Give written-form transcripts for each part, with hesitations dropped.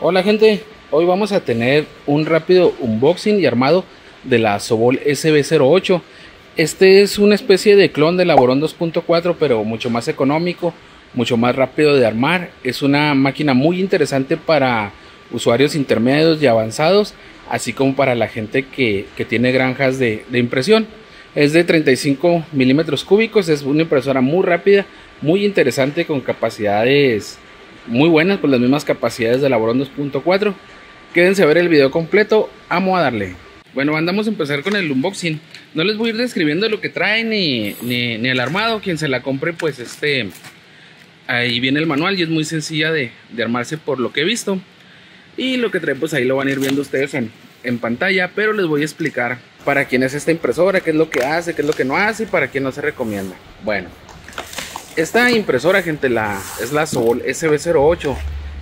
Hola gente, hoy vamos a tener un rápido unboxing y armado de la Sovol SV08. Este es una especie de clon de la Voron 2.4, pero mucho más económico, mucho más rápido de armar. Es una máquina muy interesante para usuarios intermedios y avanzados, así como para la gente que tiene granjas de impresión. Es de 35 milímetros cúbicos, es una impresora muy rápida, muy interesante, con capacidades muy buenas, con las mismas capacidades de la Voron 2.4. Quédense a ver el video completo, amo a darle. Bueno, andamos a empezar con el unboxing. No les voy a ir describiendo lo que trae ni el armado. Quien se la compre, pues ahí viene el manual y es muy sencilla de armarse por lo que he visto. Y lo que trae, pues ahí lo van a ir viendo ustedes en pantalla, pero les voy a explicar para quién es esta impresora, qué es lo que hace, qué es lo que no hace y para quién no se recomienda. Bueno, esta impresora, gente, es la Sovol SV08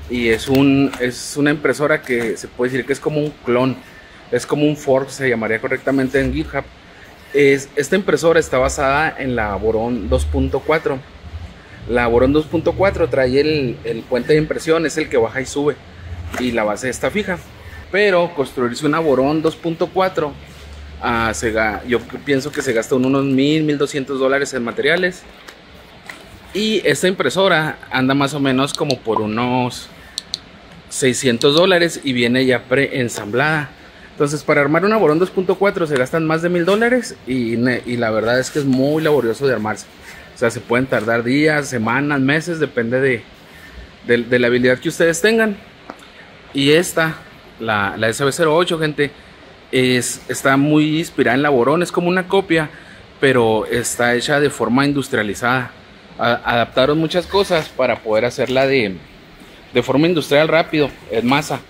y es una impresora que se puede decir que es como un clon, es como un fork, se llamaría correctamente en GitHub. Esta impresora está basada en la Voron 2.4. La Voron 2.4 trae el puente de impresión, es el que baja y sube, y la base está fija. Pero construirse una Voron 2.4, yo pienso que se gasta unos $1,000, $1,200 en materiales. Y esta impresora anda más o menos como por unos $600 y viene ya preensamblada. Entonces, para armar una Voron 2.4 se gastan más de $1,000 y la verdad es que es muy laborioso de armarse. O sea, se pueden tardar días, semanas, meses, depende de la habilidad que ustedes tengan. Y esta, la SV08, gente, está muy inspirada en la Voron, es como una copia, pero está hecha de forma industrializada. Adaptaron muchas cosas para poder hacerla de forma industrial rápido, en masa,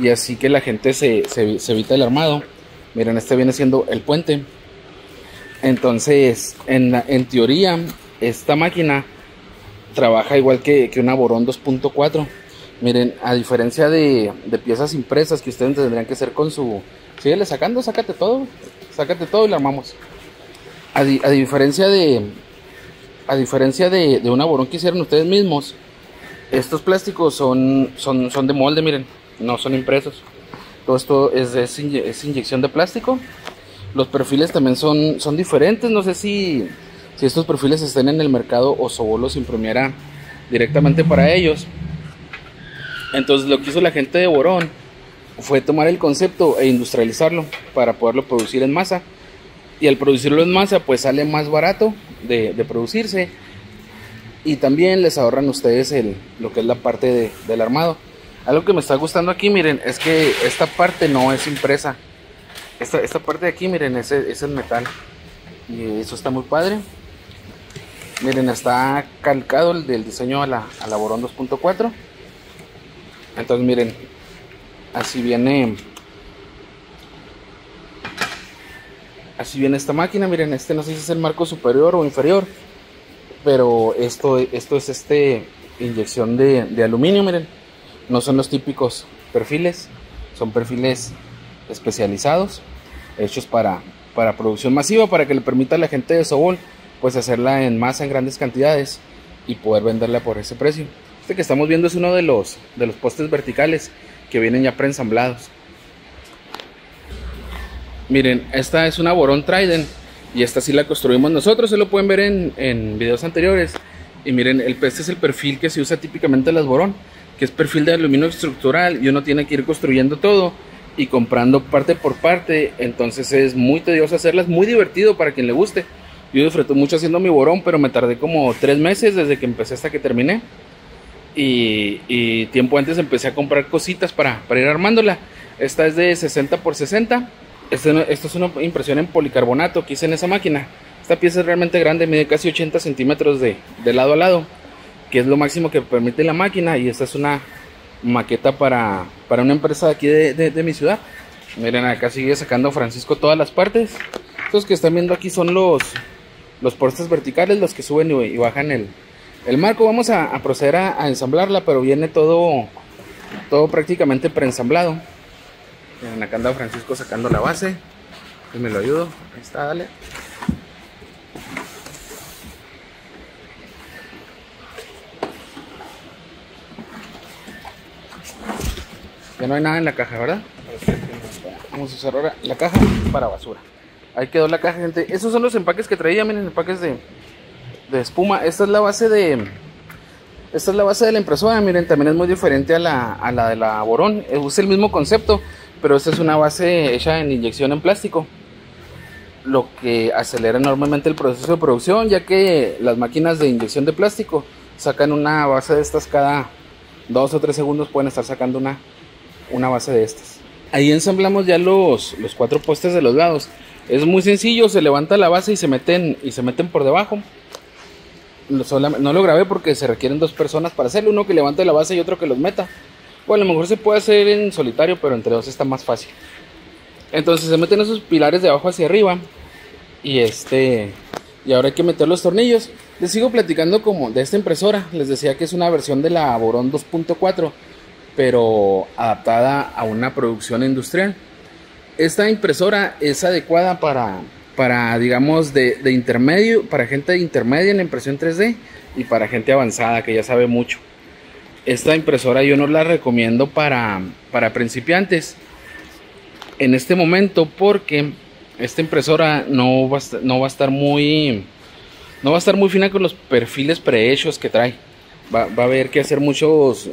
y así que la gente se evita el armado. Miren, este viene siendo el puente. Entonces, en teoría, esta máquina trabaja igual que una Voron 2.4. Miren, a diferencia de piezas impresas que ustedes tendrían que hacer con su... Síguele sacando, sácate todo y la armamos. A diferencia de una Voron que hicieron ustedes mismos, estos plásticos son de molde, miren, no son impresos. Todo esto es inyección de plástico. Los perfiles también son diferentes. No sé si estos perfiles estén en el mercado o Sovol los imprimiera directamente para ellos. Entonces, lo que hizo la gente de Voron fue tomar el concepto e industrializarlo para poderlo producir en masa. Y al producirlo en masa, pues sale más barato de producirse. Y también les ahorran ustedes lo que es la parte del armado. Algo que me está gustando aquí, miren, es que esta parte no es impresa. Esta parte de aquí, miren, es el metal. Y eso está muy padre. Miren, está calcado el del diseño a la Voron 2.4. Entonces miren, así viene esta máquina. Miren, este no sé si es el marco superior o inferior, pero esto es inyección de aluminio. Miren, no son los típicos perfiles, son perfiles especializados, hechos para producción masiva, para que le permita a la gente de Sovol pues hacerla en masa en grandes cantidades y poder venderla por ese precio. Este que estamos viendo es uno de los postes verticales que vienen ya preensamblados. Miren, esta es una Voron Trident y esta sí la construimos nosotros, se lo pueden ver en videos anteriores. Y miren, este es el perfil que se usa típicamente en las Voron, que es perfil de aluminio estructural, y uno tiene que ir construyendo todo y comprando parte por parte. Entonces es muy tedioso hacerlas, muy divertido para quien le guste. Yo disfruté mucho haciendo mi Voron, pero me tardé como 3 meses desde que empecé hasta que terminé. Y tiempo antes empecé a comprar cositas para ir armándola. Esta es de 60 por 60. Esto es una impresión en policarbonato que hice en esa máquina. Esta pieza es realmente grande, mide casi 80 centímetros de lado a lado, que es lo máximo que permite la máquina. Y esta es una maqueta para una empresa de aquí de mi ciudad. Miren, acá sigue sacando Francisco todas las partes. Estos que están viendo aquí son los postes verticales, los que suben y bajan el marco. Vamos a proceder a ensamblarla, pero viene todo prácticamente preensamblado. Miren, acá anda Francisco sacando la base. Yo me lo ayudo. Ahí está, dale. Ya no hay nada en la caja, ¿verdad? Vamos a usar ahora la caja para basura. Ahí quedó la caja, gente. Esos son los empaques que traía, miren, empaques de espuma. Esta es la base de... Esta es la base de la impresora, miren, también es muy diferente a la de la Voron. Es el mismo concepto, pero esta es una base hecha en inyección en plástico, lo que acelera enormemente el proceso de producción, ya que las máquinas de inyección de plástico sacan una base de estas cada 2 o 3 segundos, pueden estar sacando una base de estas. Ahí ensamblamos ya los 4 postes de los lados. Es muy sencillo, se levanta la base y se meten por debajo. No lo grabé porque se requieren 2 personas para hacerlo, uno que levante la base y otro que los meta. Bueno, a lo mejor se puede hacer en solitario, pero entre 2 está más fácil. Entonces se meten esos pilares de abajo hacia arriba y ahora hay que meter los tornillos. Les sigo platicando como de esta impresora. Les decía que es una versión de la Voron 2.4, pero adaptada a una producción industrial. Esta impresora es adecuada para digamos de intermedio, para gente intermedia en la impresión 3D y para gente avanzada que ya sabe mucho. Esta impresora yo no la recomiendo para principiantes en este momento, porque esta impresora no va a estar muy fina con los perfiles prehechos que trae. Va a haber que hacer muchos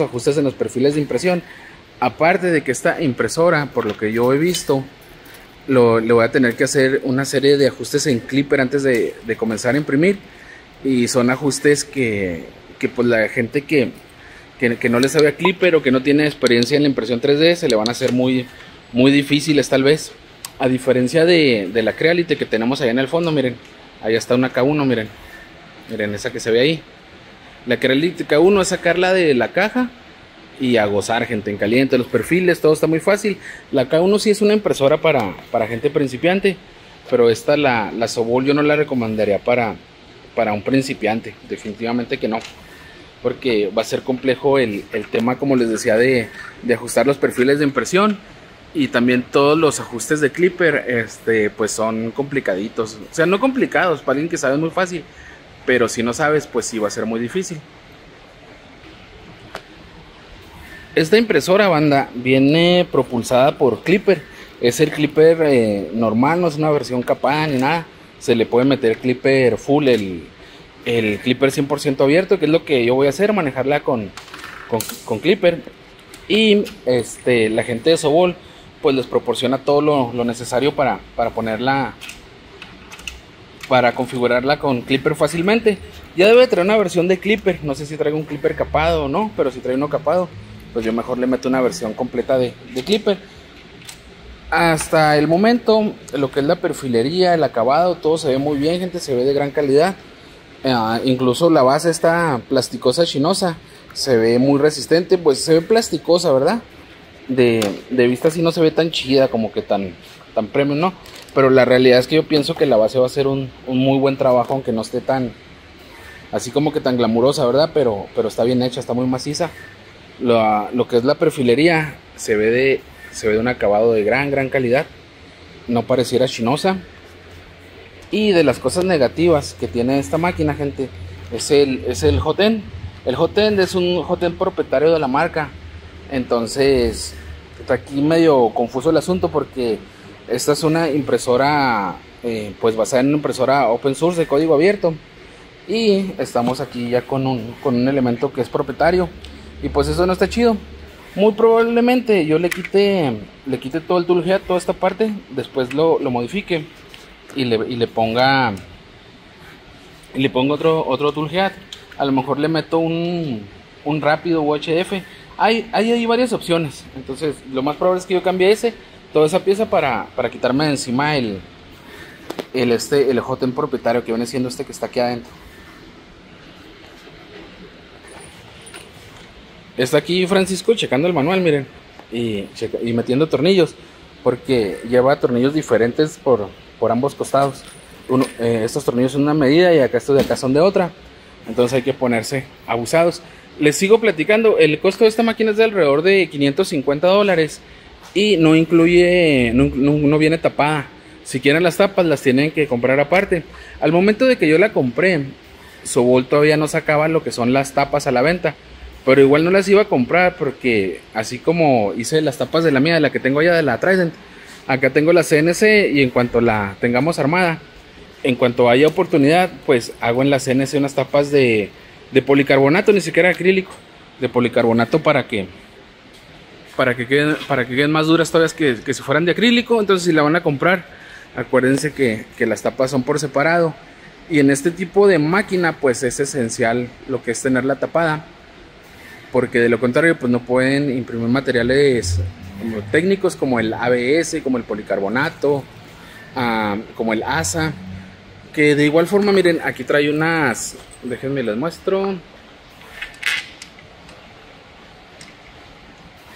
ajustes en los perfiles de impresión. Aparte de que esta impresora, por lo que yo he visto, le voy a tener que hacer una serie de ajustes en Klipper antes de comenzar a imprimir, y son ajustes que pues la gente que no le sabe a Klipper o que no tiene experiencia en la impresión 3D se le van a hacer muy difíciles tal vez, a diferencia de la Creality que tenemos allá en el fondo. Miren, allá está una K1, miren esa que se ve ahí. La Creality K1 es sacarla de la caja y a gozar, gente, en caliente, los perfiles, todo está muy fácil. La K1 sí es una impresora para gente principiante, pero esta, la Sovol, yo no la recomendaría para un principiante, definitivamente que no, porque va a ser complejo el tema, como les decía, de ajustar los perfiles de impresión, y también todos los ajustes de Klipper, pues son complicaditos. O sea, no complicados, para alguien que sabe es muy fácil, pero si no sabes, pues sí va a ser muy difícil. Esta impresora, banda, viene propulsada por Klipper. Es el Klipper normal, no es una versión capada ni nada. Se le puede meter Klipper full, el Klipper 100% abierto, que es lo que yo voy a hacer, manejarla con Klipper. Y la gente de Sovol pues les proporciona todo lo necesario para ponerla, para configurarla con Klipper fácilmente. Ya debe traer una versión de Klipper, no sé si traigo un Klipper capado o no, pero si trae uno capado, pues yo mejor le meto una versión completa de Klipper. Hasta el momento, lo que es la perfilería, el acabado, todo se ve muy bien, gente, se ve de gran calidad. Incluso la base está plasticosa, chinosa, se ve muy resistente, pues se ve plasticosa, ¿verdad? De vista así no se ve tan chida, como que tan premium, ¿no? Pero la realidad es que yo pienso que la base va a hacer un muy buen trabajo, aunque no esté tan, así como que tan glamurosa, ¿verdad? Pero está bien hecha, está muy maciza. Lo que es la perfilería se ve de un acabado de gran calidad, no pareciera chinosa. Y de las cosas negativas que tiene esta máquina, gente, es el hot end. El hot end es un hot end propietario de la marca, entonces está aquí medio confuso el asunto, porque esta es una impresora pues basada en una impresora open source de código abierto, y estamos aquí ya con un elemento que es propietario. Y pues eso no está chido. Muy probablemente yo le quite todo el toolhead, toda esta parte. Después lo modifique y le ponga otro toolhead. A lo mejor le meto un rápido UHF. Hay varias opciones. Entonces lo más probable es que yo cambie toda esa pieza para quitarme de encima el hotend propietario, que viene siendo este que está aquí adentro. Está aquí Francisco checando el manual, miren, y metiendo tornillos, porque lleva tornillos diferentes por ambos costados. Estos tornillos son de una medida y acá estos de acá son de otra, entonces hay que ponerse abusados. Les sigo platicando, el costo de esta máquina es de alrededor de $550 y no incluye, no viene tapada. Si quieren las tapas, las tienen que comprar aparte. Al momento de que yo la compré, Sovol todavía no sacaba lo que son las tapas a la venta. Pero igual no las iba a comprar porque así como hice las tapas de la mía, de la que tengo allá, de la Trident, acá tengo la CNC y en cuanto la tengamos armada, en cuanto haya oportunidad, pues hago en la CNC unas tapas de policarbonato, ni siquiera acrílico, de policarbonato para que queden más duras todavía que si fueran de acrílico. Entonces si la van a comprar, acuérdense que las tapas son por separado. Y en este tipo de máquina pues es esencial lo que es tenerla tapada, porque de lo contrario pues no pueden imprimir materiales como técnicos como el ABS, como el policarbonato, como el ASA, que de igual forma, miren, aquí trae unas, déjenme les muestro,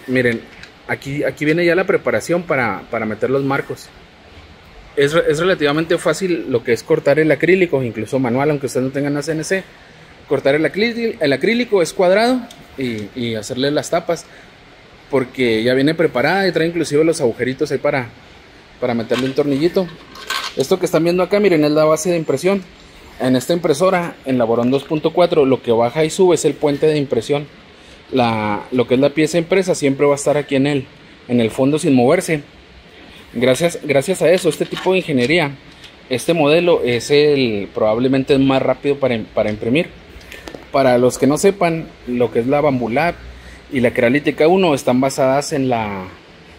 miren, aquí viene ya la preparación para meter los marcos. Es relativamente fácil lo que es cortar el acrílico, incluso manual, aunque ustedes no tengan la CNC. Cortar el acrílico es cuadrado y hacerle las tapas, porque ya viene preparada y trae inclusive los agujeritos ahí para meterle un tornillito. Esto que están viendo acá, miren, es la base de impresión. En esta impresora, en la Voron 2.4, lo que baja y sube es el puente de impresión. Lo que es la pieza impresa siempre va a estar aquí en el fondo sin moverse. Gracias a eso, este tipo de ingeniería, este modelo es probablemente el más rápido para imprimir. Para los que no sepan, lo que es la Bambu Lab y la Creality K1 están basadas en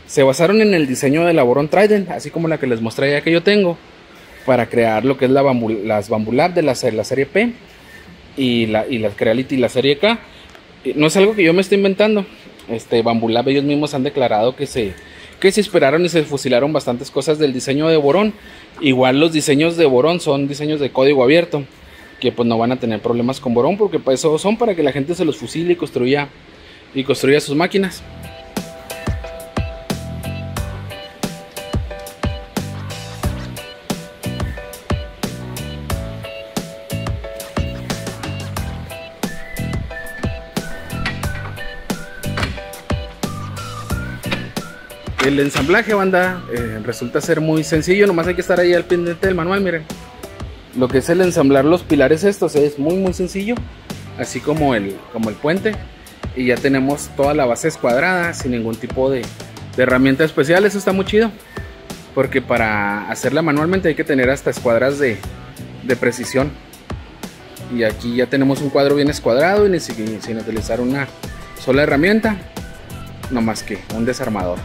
se basaron en el diseño de la Voron Trident, así como la que les mostré ya que yo tengo, para crear lo que es las Bambu Lab de la serie P y la Creality y la serie K. No es algo que yo me estoy inventando. Bambu Lab ellos mismos han declarado que se inspiraron y se fusilaron bastantes cosas del diseño de Voron. Igual los diseños de Voron son diseños de código abierto, que pues no van a tener problemas con Voron, porque para eso son, para que la gente se los fusile y construya sus máquinas. El ensamblaje, banda, resulta ser muy sencillo, nomás hay que estar ahí al pendiente del manual. Miren, lo que es el ensamblar los pilares estos es muy sencillo, así como el puente, y ya tenemos toda la base escuadrada sin ningún tipo de herramienta especial. Eso está muy chido, porque para hacerla manualmente hay que tener hasta escuadras de precisión, y aquí ya tenemos un cuadro bien escuadrado y sin utilizar una sola herramienta, no más que un desarmador.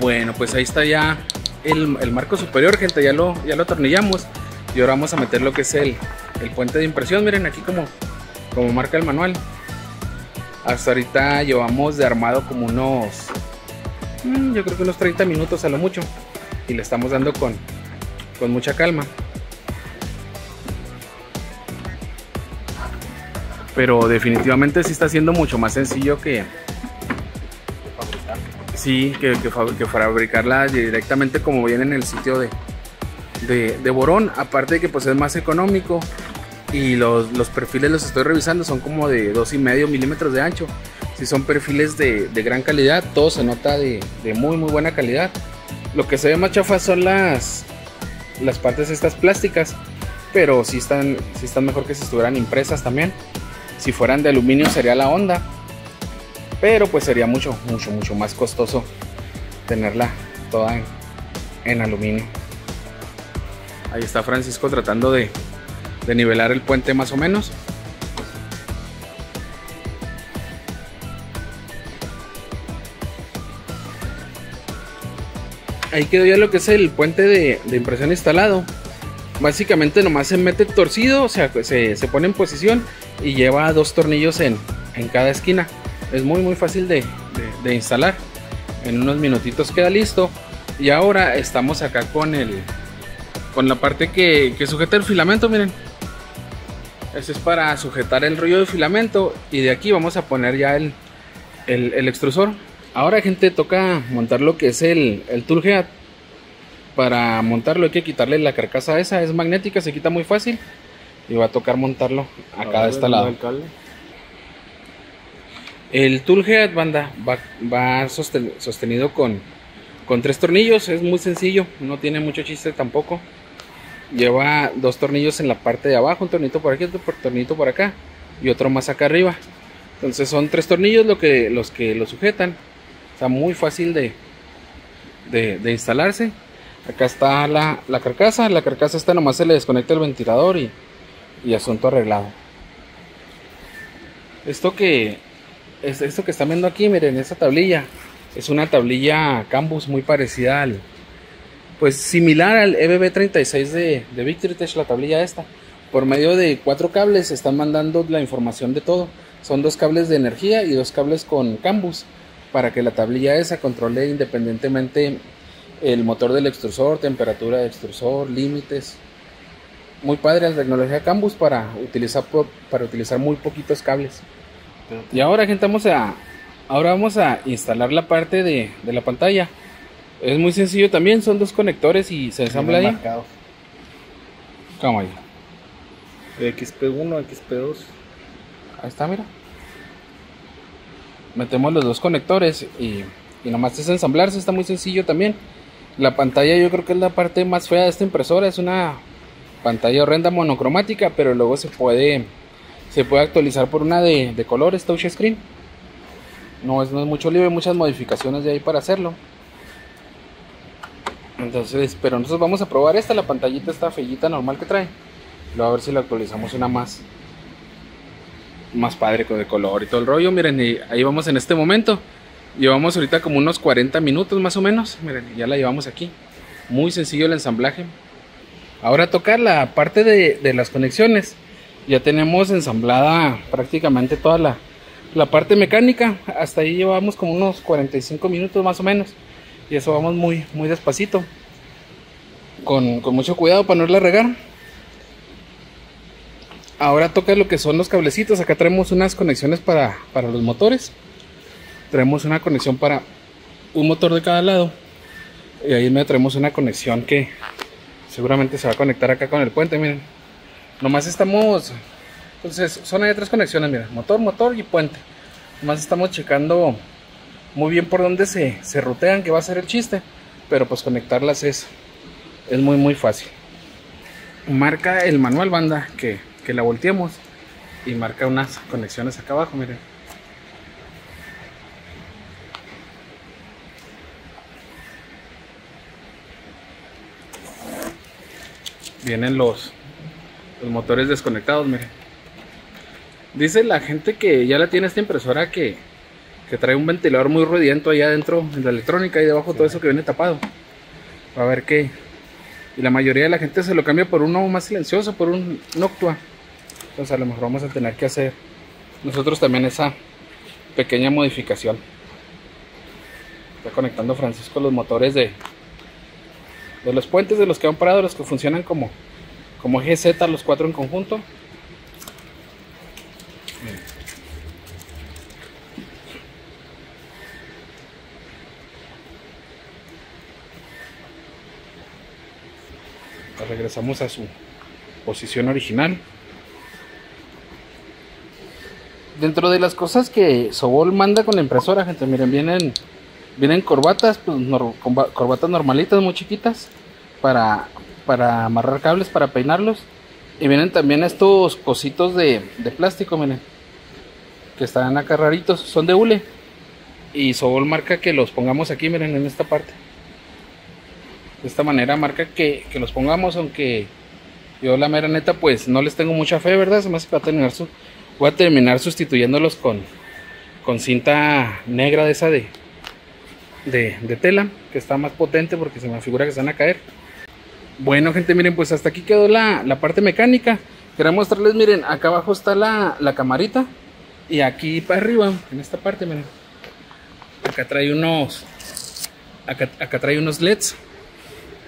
Bueno, pues ahí está ya el marco superior, gente, ya lo atornillamos, y ahora vamos a meter lo que es el puente de impresión. Miren aquí como marca el manual. Hasta ahorita llevamos de armado como unos, yo creo que unos 30 minutos a lo mucho, y le estamos dando con mucha calma. Pero definitivamente sí está siendo mucho más sencillo que fabricarla directamente como viene en el sitio de Voron. Aparte de que pues es más económico, y los perfiles los estoy revisando, son como de 2,5 milímetros de ancho. Si son perfiles de gran calidad, todo se nota de muy buena calidad. Lo que se ve más chafa son las partes estas plásticas, pero sí están mejor que si estuvieran impresas también. Si fueran de aluminio sería la onda, pero pues sería mucho más costoso tenerla toda en aluminio. Ahí está Francisco tratando de nivelar el puente más o menos. Ahí quedó ya lo que es el puente de impresión instalado. Básicamente nomás se mete torcido, o sea, se pone en posición y lleva dos tornillos en cada esquina. Es muy fácil de instalar. En unos minutitos queda listo. Y ahora estamos acá con la parte que sujeta el filamento. Miren, esto es para sujetar el rollo de filamento, y de aquí vamos a poner ya el extrusor. Ahora, gente, toca montar lo que es el tool head. Para montarlo hay que quitarle la carcasa esa, es magnética, se quita muy fácil, y va a tocar montarlo acá de este lado. El tool head, banda, va sostenido con tres tornillos. Es muy sencillo, no tiene mucho chiste tampoco. Lleva dos tornillos en la parte de abajo, un tornito por aquí, otro tornito por acá, y otro más acá arriba. Entonces son tres tornillos los que lo sujetan. Está muy fácil de instalarse. Acá está la carcasa. La carcasa está, nomás se le desconecta el ventilador y asunto arreglado. Esto que están viendo aquí, miren, esta tablilla es una tablilla Canvas muy parecida al, pues similar al EBB36 de Victorytech, la tablilla esta. Por medio de 4 cables están mandando la información de todo. Son 2 cables de energía y 2 cables con Canvas, para que la tablilla esa controle independientemente el motor del extrusor, temperatura del extrusor, límites. Muy padre la tecnología Canvas para utilizar muy poquitos cables. Y ahora, gente, ahora vamos a instalar la parte de la pantalla. Es muy sencillo también, son 2 conectores y se ensambla ahí. Cómo ahí. XP1, XP2. Ahí está, mira. Metemos los 2 conectores y nomás es ensamblarse, está muy sencillo también. La pantalla yo creo que es la parte más fea de esta impresora, es una pantalla horrenda monocromática, pero luego se puede actualizar por una de colores, touch screen. No es mucho libre, hay muchas modificaciones de ahí para hacerlo. Entonces, pero nosotros vamos a probar esta, la pantallita, esta fellita normal que trae. Luego a ver si la actualizamos una más padre, con de color y todo el rollo. Miren, y ahí vamos en este momento. Llevamos ahorita como unos 40 minutos más o menos. Miren, ya la llevamos aquí. Muy sencillo el ensamblaje. Ahora tocar la parte de las conexiones. Ya tenemos ensamblada prácticamente toda la parte mecánica. Hasta ahí llevamos como unos 45 minutos más o menos. Y eso vamos muy, muy despacito, con mucho cuidado para no irla regar. Ahora toca lo que son los cablecitos. Acá traemos unas conexiones para los motores. Traemos una conexión para un motor de cada lado. Y ahí traemos una conexión que seguramente se va a conectar acá con el puente, miren. Nomás estamos, entonces son ahí 3 conexiones, mira, motor, motor y puente. Nomás estamos checando muy bien por dónde se rutean, que va a ser el chiste. Pero pues conectarlas es muy muy fácil. Marca el manual, banda, que la volteemos. Y marca unas conexiones acá abajo, miren. Vienen los motores desconectados, miren. Dice la gente que ya la tiene esta impresora que trae un ventilador muy ruidiento allá adentro en la electrónica y debajo, sí, todo eso que viene tapado. A ver qué. Y la mayoría de la gente se lo cambia por uno más silencioso, por un Noctua. Entonces a lo mejor vamos a tener que hacer nosotros también esa pequeña modificación. Está conectando Francisco los motores de los puentes, de los que han parado, los que funcionan como GZ, los 4 en conjunto. Regresamos a su posición original. Dentro de las cosas que Sovol manda con la impresora, gente, miren, vienen corbatas, pues, corbatas normalitas, muy chiquitas, para amarrar cables, para peinarlos. Y vienen también estos cositos de plástico, miren, que están acá raritos, son de hule. Y Sovol marca que los pongamos aquí, miren, en esta parte. De esta manera marca que los pongamos, aunque yo la mera neta pues no les tengo mucha fe, ¿verdad? Se me hace que voy a terminar sustituyéndolos con cinta negra de esa de tela, que está más potente, porque se me figura que se van a caer. Bueno, gente, miren, pues hasta aquí quedó la parte mecánica. Quería mostrarles, miren, acá abajo está la camarita. Y aquí para arriba, en esta parte, miren, acá trae unos LEDs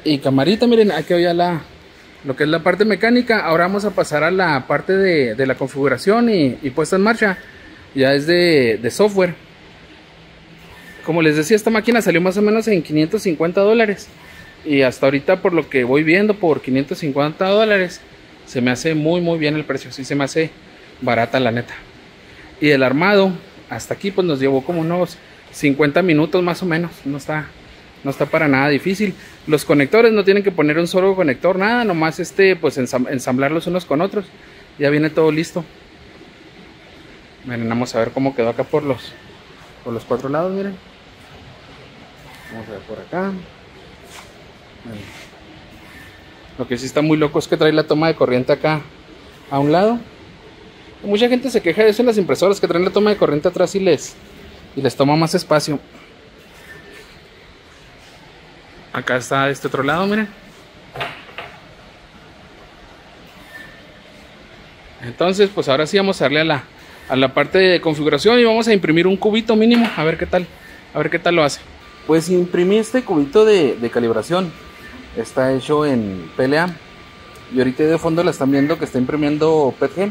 y camarita. Miren, aquí ya lo que es la parte mecánica. Ahora vamos a pasar a la parte de la configuración y puesta en marcha. Ya es de software. Como les decía, esta máquina salió más o menos en $550. Y hasta ahorita, por lo que voy viendo, por $550 se me hace muy muy bien el precio. Sí, se me hace barata, la neta. Y el armado hasta aquí pues nos llevó como unos 50 minutos más o menos. No está para nada difícil. Los conectores no tienen que poner un solo conector, nada, nomás pues ensamblarlos unos con otros. Ya viene todo listo. Miren, vamos a ver cómo quedó acá por los cuatro lados, miren. Vamos a ver por acá. Miren. Lo que sí está muy loco es que trae la toma de corriente acá a un lado. Mucha gente se queja de eso en las impresoras, que traen la toma de corriente atrás y les toma más espacio. Acá está este otro lado, miren. Entonces, pues ahora sí vamos a darle a la parte de configuración y vamos a imprimir un cubito mínimo, a ver qué tal, lo hace. Pues imprimí este cubito de calibración, está hecho en PLA y ahorita de fondo la están viendo que está imprimiendo PETG.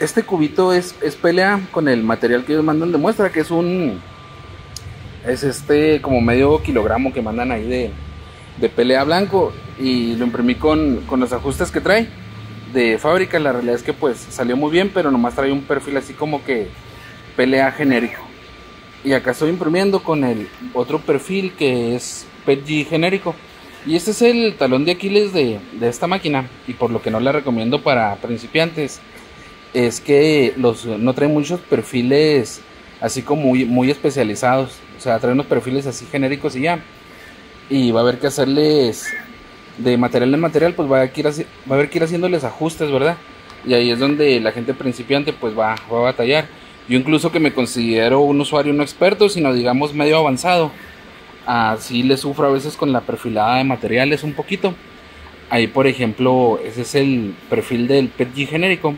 Este cubito es PLA con el material que ellos mandan de muestra, que es este como medio kilogramo que mandan ahí de PLA blanco, y lo imprimí con los ajustes que trae de fábrica. La realidad es que pues salió muy bien, pero nomás trae un perfil así como que PLA genérico, y acá estoy imprimiendo con el otro perfil que es PETG genérico, y este es el talón de Aquiles de esta máquina, y por lo que no la recomiendo para principiantes es que no trae muchos perfiles así como muy especializados, o sea, trae unos perfiles así genéricos y ya, y va a haber que hacerles de material en material, pues va a haber que ir haciéndoles ajustes, ¿verdad? Y ahí es donde la gente principiante pues va a batallar. Yo incluso, que me considero un usuario no experto, sino digamos medio avanzado, así le sufro a veces con la perfilada de materiales un poquito. Ahí, por ejemplo, ese es el perfil del PETG genérico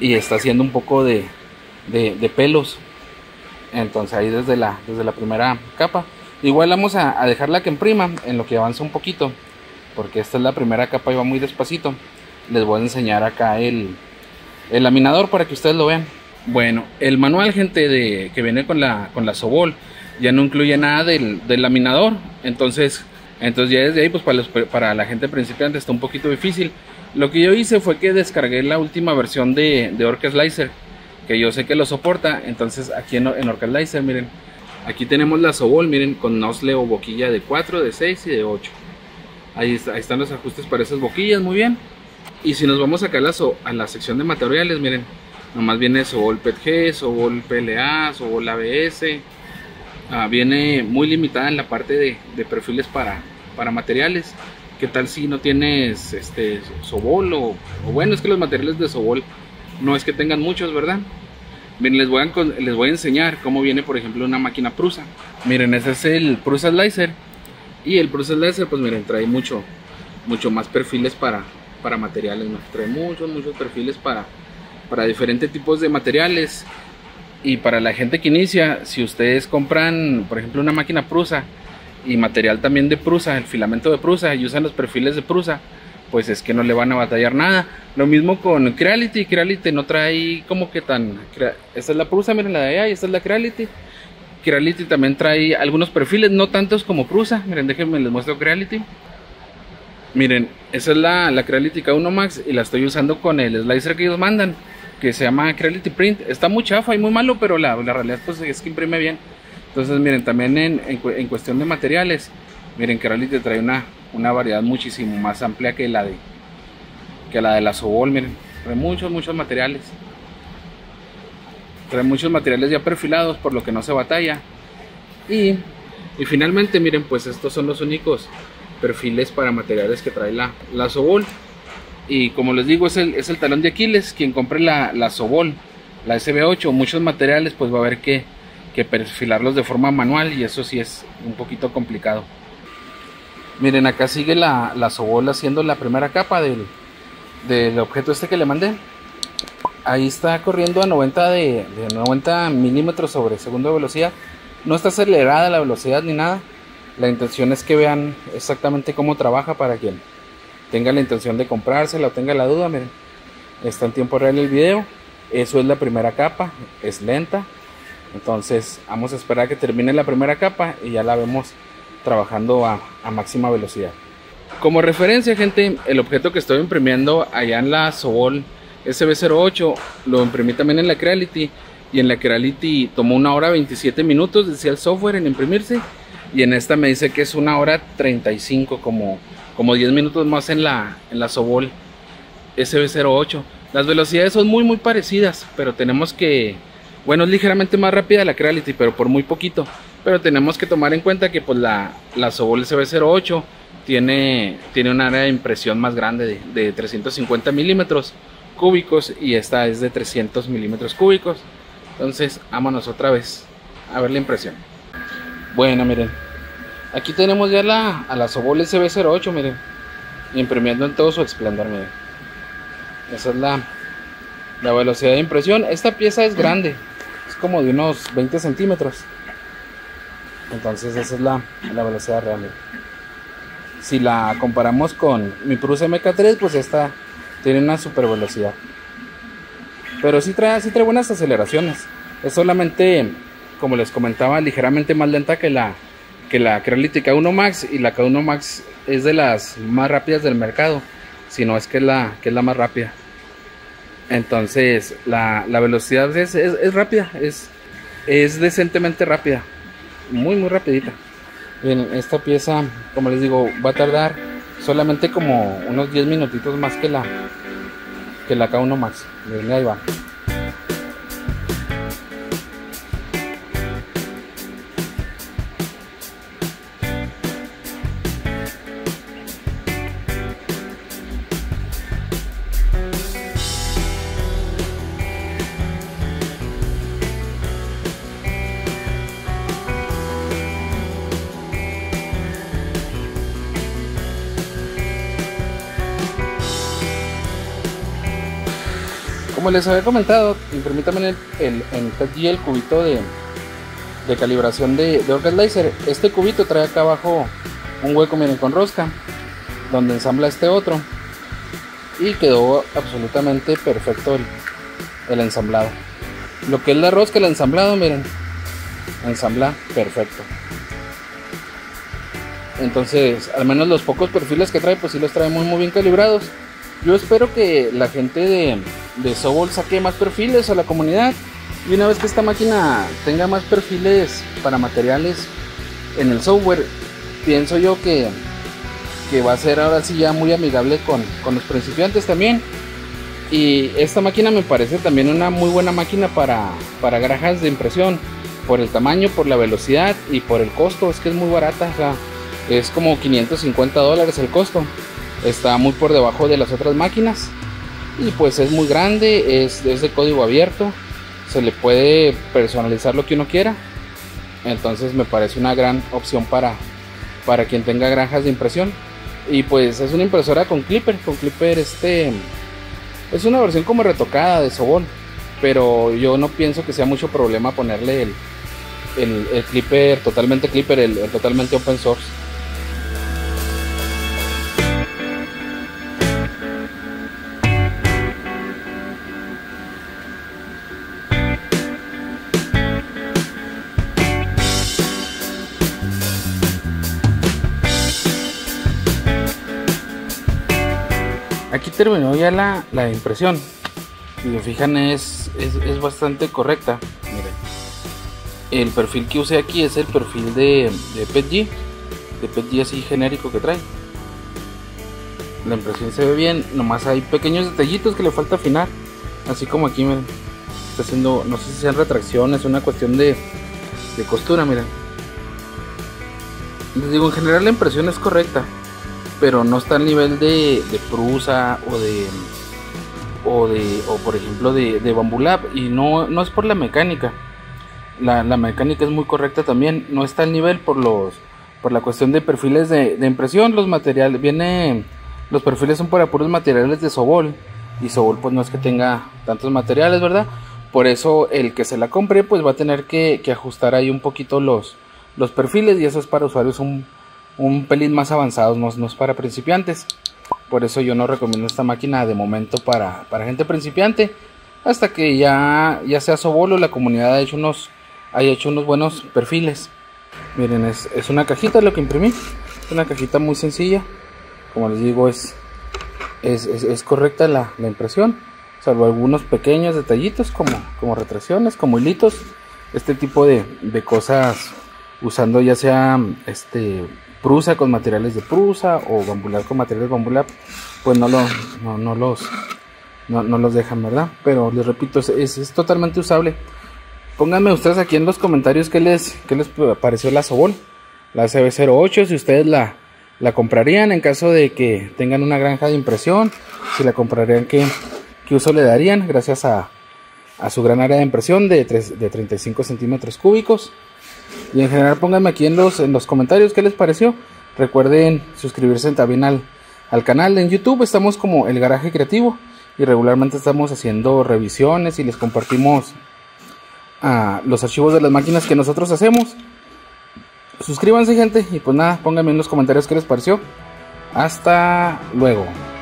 y está haciendo un poco de pelos. Entonces ahí desde la primera capa. Igual vamos a dejarla que imprima en lo que avanza un poquito, porque esta es la primera capa y va muy despacito. Les voy a enseñar acá el laminador para que ustedes lo vean. Bueno, el manual, gente, que viene con la Sovol ya no incluye nada del laminador. Entonces ya desde ahí, pues para la gente principiante está un poquito difícil. Lo que yo hice fue que descargué la última versión de Orca Slicer, que yo sé que lo soporta. Entonces aquí en Orca Slicer, miren, aquí tenemos la Sovol, miren, con nozzle o boquilla de 4, de 6 y de 8. Ahí están los ajustes para esas boquillas, muy bien. Y si nos vamos acá a la sección de materiales, miren, nomás viene Sovol PETG, Sovol PLA, Sovol ABS. Viene muy limitada en la parte de perfiles para materiales. ¿Qué tal si no tienes Sovol? O bueno, es que los materiales de Sovol no es que tengan muchos, ¿verdad? Miren, les voy a enseñar cómo viene, por ejemplo, una máquina Prusa. Miren, ese es el Prusa Slicer. Y el Prusa Slicer, pues miren, trae mucho más perfiles para materiales, ¿no? Trae muchos perfiles para diferentes tipos de materiales. Y para la gente que inicia, si ustedes compran, por ejemplo, una máquina Prusa y material también de Prusa, el filamento de Prusa, y usan los perfiles de Prusa, pues es que no le van a batallar nada. Lo mismo con Creality. Creality no trae como que tan... Esta es la Prusa, miren, la de allá, y esta es la Creality. Creality también trae algunos perfiles, no tantos como Prusa. Miren, déjenme les muestro Creality. Miren, esa es la Creality K1 Max y la estoy usando con el slicer que ellos mandan, que se llama Creality Print. Está muy chafa y muy malo, pero la realidad pues es que imprime bien. Entonces miren, también en cuestión de materiales, miren, Creality trae una variedad muchísimo más amplia que la de la Sovol. Miren, trae muchos materiales. Trae muchos materiales ya perfilados, por lo que no se batalla. Y finalmente, miren, pues estos son los únicos perfiles para materiales que trae la Sovol. Y como les digo, es el talón de Aquiles. Quien compre la Sovol, la SV8, muchos materiales, pues va a haber que perfilarlos de forma manual, y eso sí es un poquito complicado. Miren, acá sigue la Sovol haciendo la primera capa del objeto que le mandé. Ahí está corriendo a 90 milímetros sobre segundo de velocidad. No está acelerada la velocidad ni nada. La intención es que vean exactamente cómo trabaja, para quien tenga la intención de comprársela o tenga la duda. Miren, está en tiempo real el video. Eso es la primera capa, es lenta. Entonces vamos a esperar a que termine la primera capa y ya la vemos trabajando a máxima velocidad. Como referencia, gente, el objeto que estoy imprimiendo allá en la Sovol SV08 lo imprimí también en la Creality, y en la Creality tomó 1 hora 27 minutos, decía el software, en imprimirse, y en esta me dice que es 1 hora 35, como 10 minutos más en la Sovol SV08. Las velocidades son muy parecidas, pero tenemos que... Bueno, es ligeramente más rápida la Creality, pero por muy poquito. Pero tenemos que tomar en cuenta que pues la Sovol SV08 tiene un área de impresión más grande de 350 milímetros cúbicos y esta es de 300 milímetros cúbicos. Entonces, vámonos otra vez a ver la impresión. Bueno, miren, aquí tenemos ya a la Sovol SV08, miren, imprimiendo en todo su esplendor, miren. Esa es la velocidad de impresión. Esta pieza es grande, es como de unos 20 centímetros. Entonces esa es la velocidad real, miren. Si la comparamos con mi Prusa MK3, pues esta tiene una super velocidad. Pero sí trae buenas aceleraciones. Es solamente, como les comentaba, ligeramente más lenta que la Creality K1 Max. Y la K1 Max es de las más rápidas del mercado. Si no es que es la más rápida. Entonces la velocidad es rápida. Es decentemente rápida. Muy rapidita. Bien, esta pieza, como les digo, va a tardar solamente como unos 10 minutitos más que la K1 Max. Bien, ahí va. Como les había comentado, imprimí también en TG el cubito de calibración de Orca Slicer. Este cubito trae acá abajo un hueco, miren, con rosca, donde ensambla este otro. Y quedó absolutamente perfecto el ensamblado. Lo que es la rosca, el ensamblado, miren, ensambla perfecto. Entonces, al menos los pocos perfiles que trae, pues sí los trae muy bien calibrados. Yo espero que la gente de Sovol saque más perfiles a la comunidad, y una vez que esta máquina tenga más perfiles para materiales en el software, pienso yo que va a ser ahora sí ya muy amigable con los principiantes también. Y esta máquina me parece también una muy buena máquina para grajas de impresión, por el tamaño, por la velocidad y por el costo. Es que es muy barata, o sea, es como $550 el costo, está muy por debajo de las otras máquinas. Y pues es muy grande, es de código abierto, se le puede personalizar lo que uno quiera. Entonces me parece una gran opción para quien tenga granjas de impresión. Y pues es una impresora con Klipper. Es una versión como retocada de Sovol, pero yo no pienso que sea mucho problema ponerle el Klipper, el totalmente open source. Aquí terminó ya la impresión. Si se fijan, es bastante correcta. Miren, el perfil que usé aquí es el perfil de PETG, así genérico que trae. La impresión se ve bien, nomás hay pequeños detallitos que le falta afinar. Así como aquí, miren, está haciendo, no sé si sean retracciones, una cuestión de costura, miren. Les digo, en general la impresión es correcta, pero no está al nivel de Prusa o por ejemplo de Bambu Lab. Y no es por la mecánica. La mecánica es muy correcta también. No está al nivel por la cuestión de perfiles de impresión. Los materiales los perfiles son para puros materiales de Sovol, y Sovol pues no es que tenga tantos materiales, ¿verdad? Por eso el que se la compre pues va a tener que ajustar ahí un poquito los perfiles, y eso es para usuarios un pelín más avanzados, no es para principiantes. Por eso yo no recomiendo esta máquina de momento para gente principiante, hasta que ya sea Sovol o la comunidad haya hecho unos buenos perfiles. Miren, es una cajita lo que imprimí, es una cajita muy sencilla. Como les digo, es correcta la impresión, salvo algunos pequeños detallitos como retracciones, como hilitos, este tipo de cosas, usando ya sea Prusa con materiales de Prusa o Bambu Lab con materiales de Bambu Lab, pues no, lo, no, no los no los dejan, ¿verdad? Pero les repito, es totalmente usable. Pónganme ustedes aquí en los comentarios qué les pareció la Sovol, la SV08, si ustedes la comprarían en caso de que tengan una granja de impresión, si la comprarían, qué uso le darían, gracias a su gran área de impresión de 35 centímetros cúbicos. Y en general pónganme aquí en los comentarios qué les pareció. Recuerden suscribirse también al canal en YouTube. Estamos como El Garaje Creativo y regularmente estamos haciendo revisiones y les compartimos los archivos de las máquinas que nosotros hacemos. Suscríbanse, gente, y pues nada, pónganme en los comentarios qué les pareció. Hasta luego.